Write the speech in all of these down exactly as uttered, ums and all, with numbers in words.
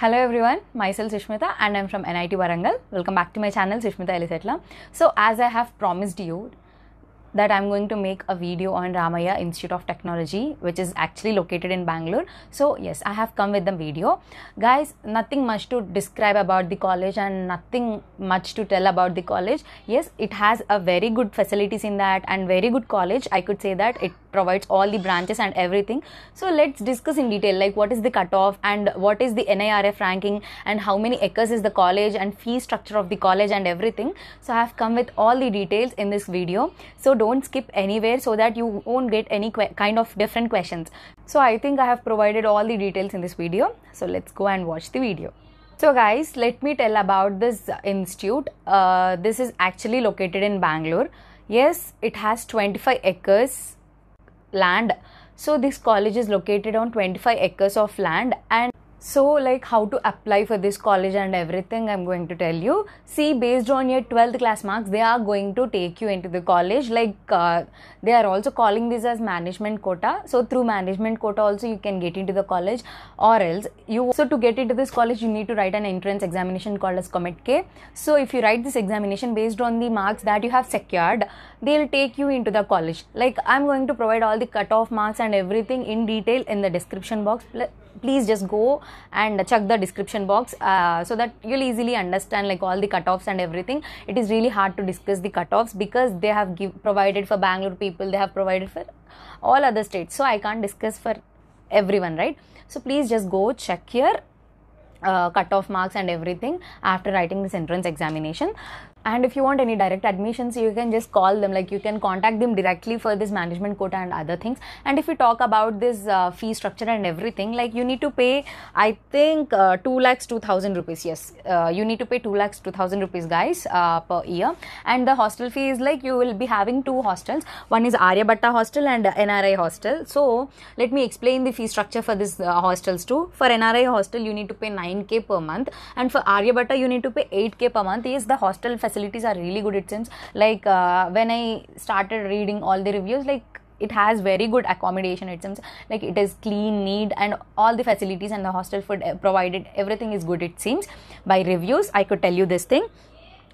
Hello everyone, myself Sushmitha and I'm from N I T Warangal. Welcome back to my channel Sushmitha Elisetla. So as I have promised you that I'm going to make a video on Ramaiah Institute of Technology, which is actually located in Bangalore. So yes, I have come with the video. Guys, nothing much to describe about the college and nothing much to tell about the college. Yes, it has a very good facilities in that and very good college. I could say that it provides all the branches and everything. So let's discuss in detail, like what is the cutoff and what is the N I R F ranking and how many acres is the college and fee structure of the college and everything. So I have come with all the details in this video. So don't skip anywhere so that you won't get any kind of different questions. So I think I have provided all the details in this video. So let's go and watch the video. So guys, let me tell about this institute. Uh, this is actually located in Bangalore. Yes, it has twenty-five acres. Land. So this college is located on twenty-five acres of land, and so like how to apply for this college and everything I'm going to tell you. See, based on your twelfth class marks, they are going to take you into the college. Like uh, they are also calling this as management quota. So through management quota also you can get into the college, or else you so to get into this college you need to write an entrance examination called as COMEDK. So if you write this examination based on the marks that you have secured, they'll take you into the college. Like I'm going to provide all the cutoff marks and everything in detail in the description box. Please just go and check the description box uh, so that you'll easily understand like all the cutoffs and everything. It is really hard to discuss the cutoffs because they have give, provided for Bangalore people, they have provided for all other states. So I can't discuss for everyone, right? So please just go check here. Uh, cutoff marks and everything after writing this entrance examination. And if you want any direct admissions, you can just call them, like you can contact them directly for this management quota and other things. And if you talk about this uh, fee structure and everything, like you need to pay, I think uh, two lakhs two thousand rupees. Yes, uh, you need to pay two lakhs two thousand rupees, guys, uh, per year. And the hostel fee is like you will be having two hostels. One is Aryabhatta hostel and N R I hostel. So let me explain the fee structure for this uh, hostels too. For N R I hostel you need to pay nine K per month, and for Aryabhatta you need to pay eight K per month. Yes, the hostel facilities are really good. It seems like uh, when I started reading all the reviews, like it has very good accommodation. It seems like it is clean, neat, and all the facilities and the hostel food provided, everything is good. It seems by reviews I could tell you this thing.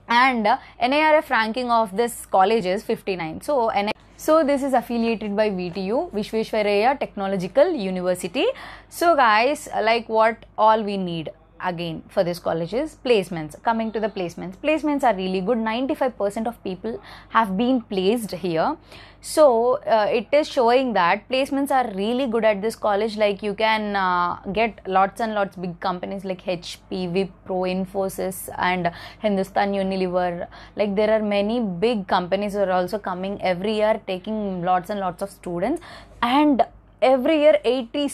And uh, N I R F ranking of this college is fifty-nine. So N I R F. So this is affiliated by V T U, Vishveshwaraya Technological University. So guys, like what all we need again for this college is placements. Coming to the placements, placements are really good. ninety-five percent of people have been placed here. So uh, it is showing that placements are really good at this college. Like you can uh, get lots and lots big companies like H P, Wipro, Infosys and Hindustan Unilever. Like there are many big companies who are also coming every year, taking lots and lots of students. And every year eighty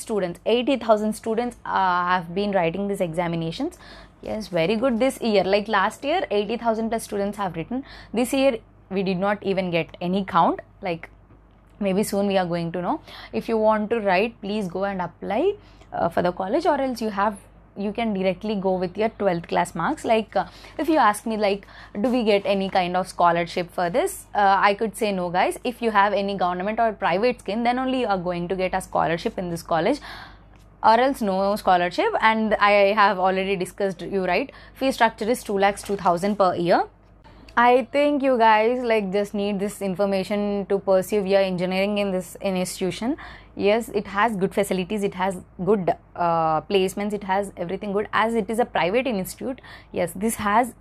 thousand students uh, have been writing these examinations. Yes, very good this year. Like last year eighty thousand plus students have written. This year we did not even get any count. Like maybe soon we are going to know. If you want to write, please go and apply uh, for the college, or else you have you can directly go with your twelfth class marks. Like uh, if you ask me like do we get any kind of scholarship for this, uh, I could say no, guys. If you have any government or private scheme, then only you are going to get a scholarship in this college, or else no scholarship. And I have already discussed you, right? Fee structure is two lakhs two thousand per year. I think you guys like just need this information to pursue your engineering in this institution. Yes, it has good facilities, it has good uh, placements, it has everything good. As it is a private institute, yes, this has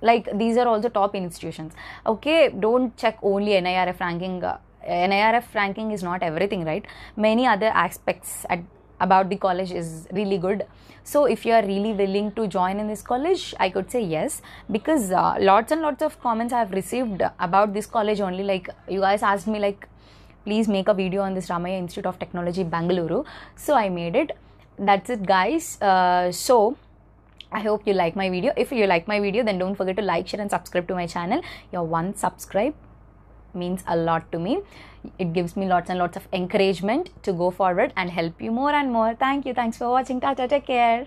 like these are also top institutions. Okay, don't check only N I R F ranking. Uh, N I R F ranking is not everything, right? Many other aspects at about the college is really good. So if you are really willing to join in this college, I could say yes, because uh, lots and lots of comments I have received about this college only. Like you guys asked me like please make a video on this Ramaiah Institute of Technology Bangalore. So I made it. That's it, guys. Uh, so I hope you like my video. If you like my video, then don't forget to like, share and subscribe to my channel. Your one subscribe means a lot to me. It gives me lots and lots of encouragement to go forward and help you more and more. Thank you. Thanks for watching. Tata, take care.